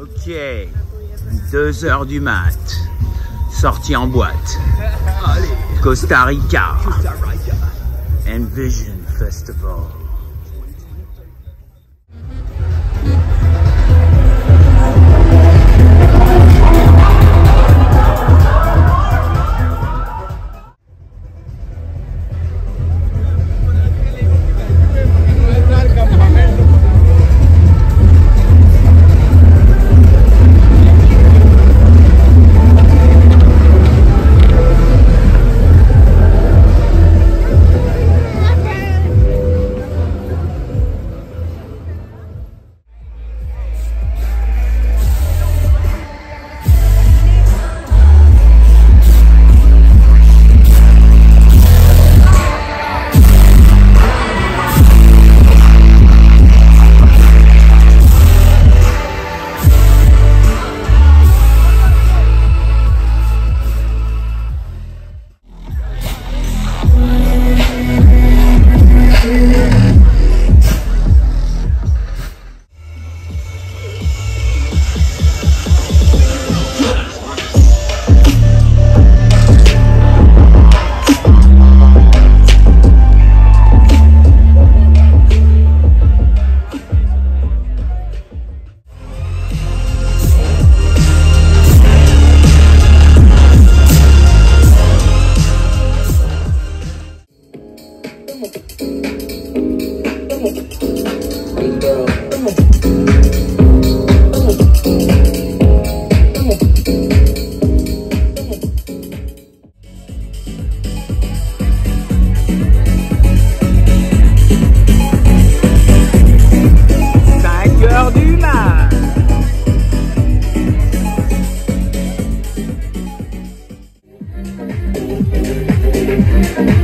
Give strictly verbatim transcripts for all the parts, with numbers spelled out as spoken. Ok, deux heures du mat, sortie en boîte, Costa Rica, Envision Festival.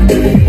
Thank you.